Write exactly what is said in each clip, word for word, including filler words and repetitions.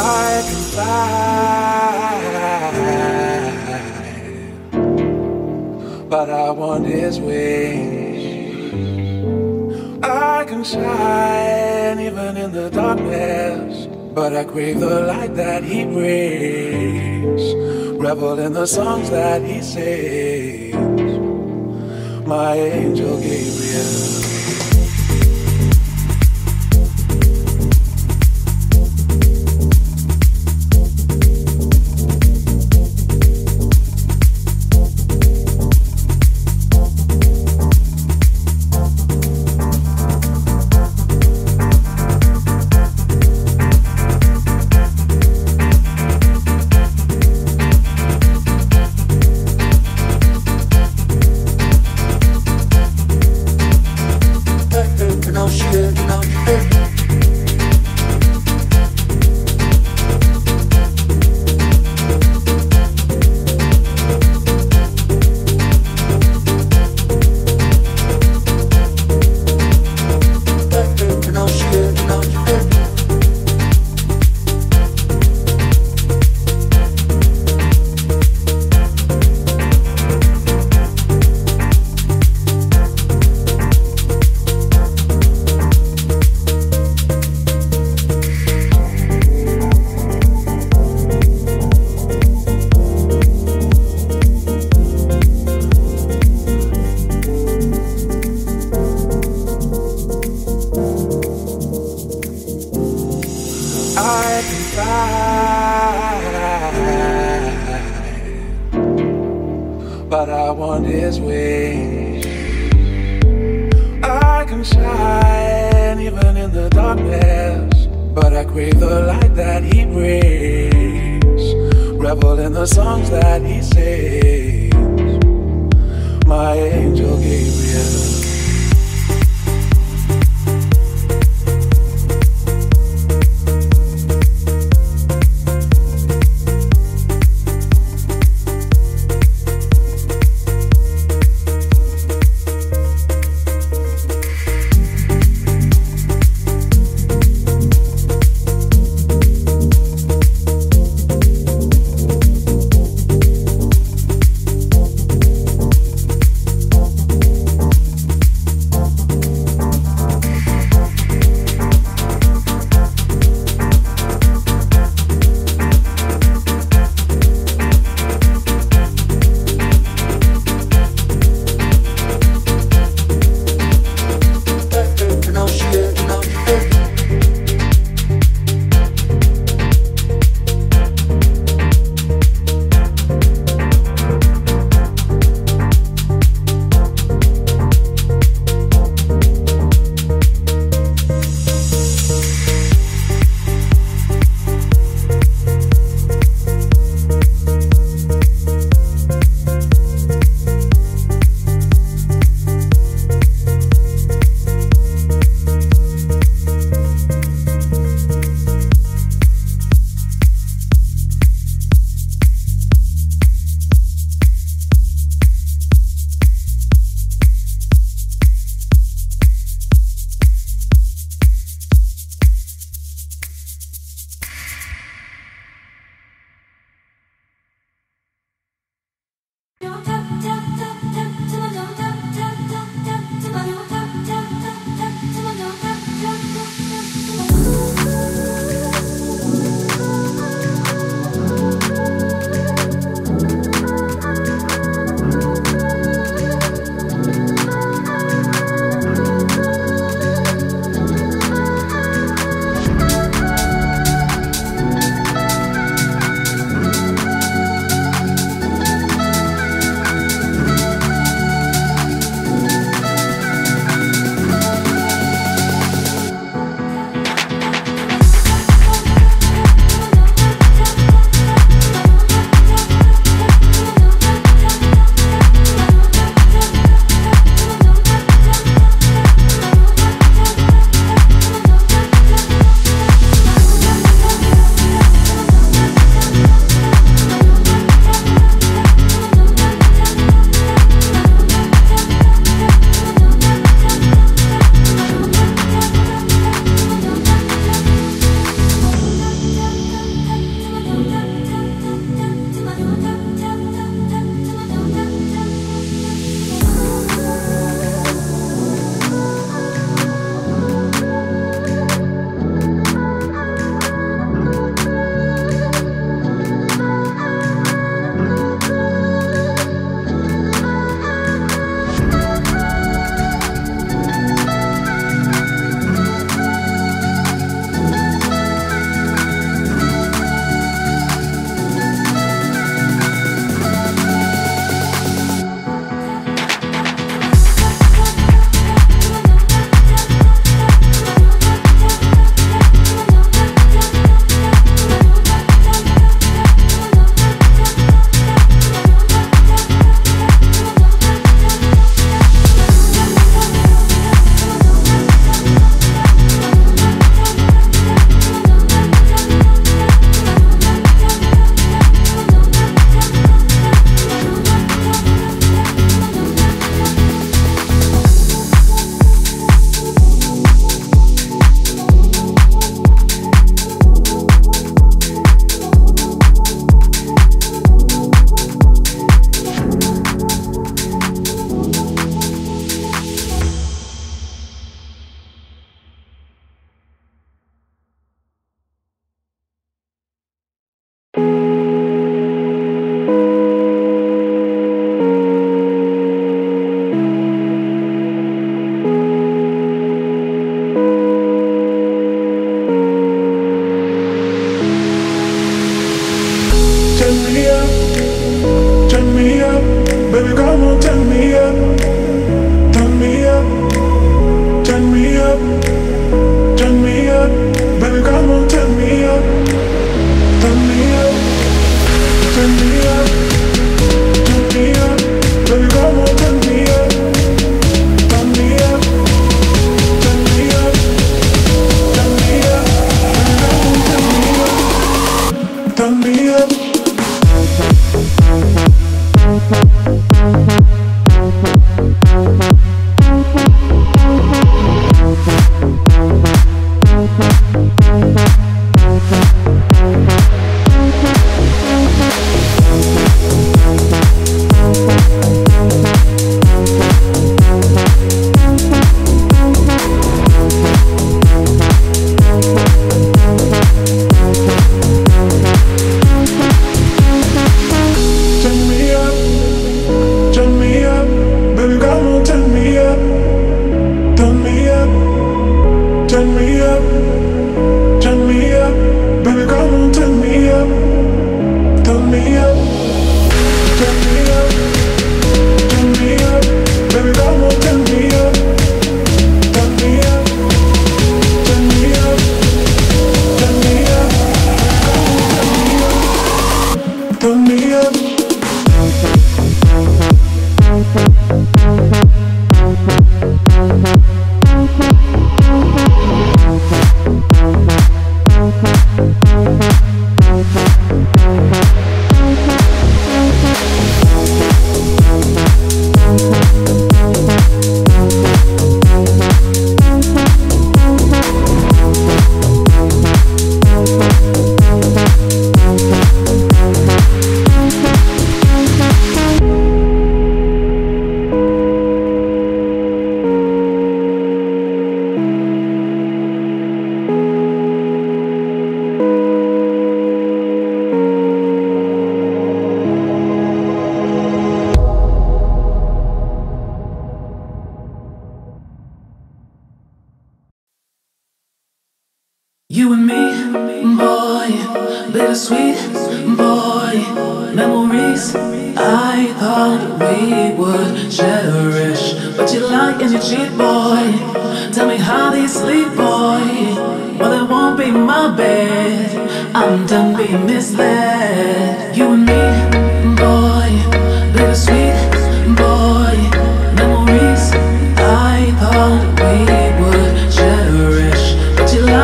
I can fly, but I want his wings. I can shine even in the darkness, but I crave the light that he brings. Revel in the songs that he sings, my angel Gabriel. I can fly, but I want his wings. I can shine even in the darkness, but I crave the light that he brings. Revel in the songs that he sings, my angel Gabriel. You and me, boy, bittersweet, boy. Memories I thought we would cherish, but you lie and you cheat, boy. Tell me how do you sleep, boy? Well, it won't be my bed, I'm done being misled. You and me, boy, bittersweet, boy. Memories I thought we would cherish, but you lie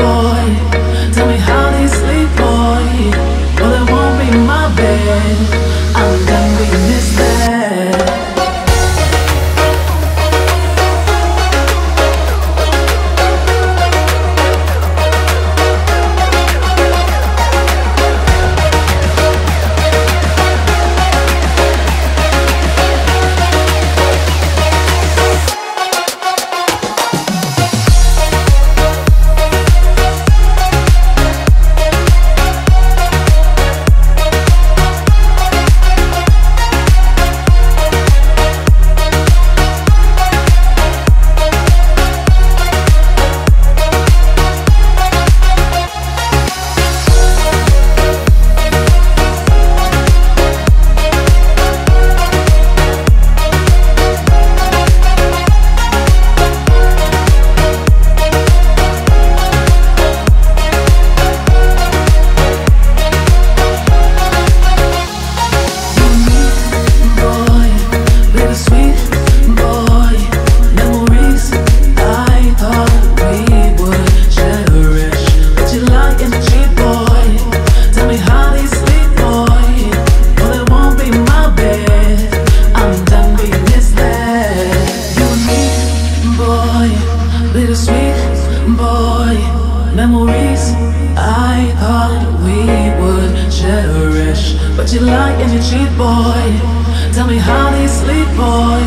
and you cheat, boy. Tell me how do you sleep, boy? Well, it won't be my bed, I'm done being misled. Memories I thought we would cherish, but you lie and you cheat, boy. Tell me how do you sleep, boy?